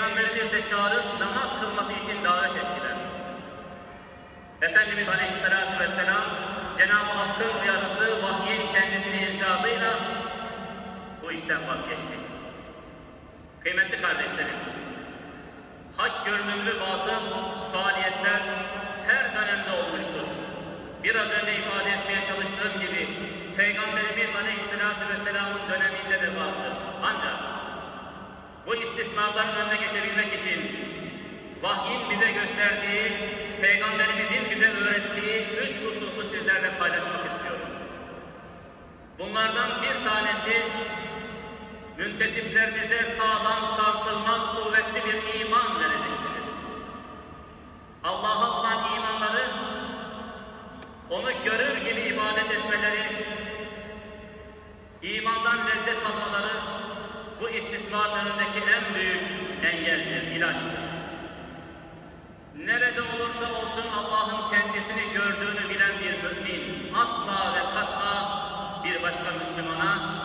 Peygamberimize çağırıp namaz kılması için davet ettiler. Efendimiz Aleyhisselatü Vesselam Cenab-ı Hakk'ın uyarısı, vahyin kendisini irşadıyla bu işten vazgeçti. Kıymetli kardeşlerim, hak görünümlü batıl faaliyetler her dönemde olmuştur. Biraz önce ifade etmeye çalıştığım gibi Peygamberimiz Aleyhisselatü Vesselam'ın döneminde de vardır. Ancak bu istisnaların önüne geçebilmek için vahyin bize gösterdiği, Peygamberimizin bize öğrettiği üç hususu sizlerle paylaşmak istiyorum. Bunlardan bir tanesi, müntesiplerinize sağlam, sarsılmaz, kuvvetli bir iman vereceksiniz. Allah'a olan imanları, onu görür gibi ibadet etmeleri, imandan lezzet almaları, bu istisnanın önündeki en büyük engeldir, ilaçtır. Nerede olursa olsun Allah'ın kendisini gördüğünü bilen bir mümin, asla ve kat'a bir başka Müslümana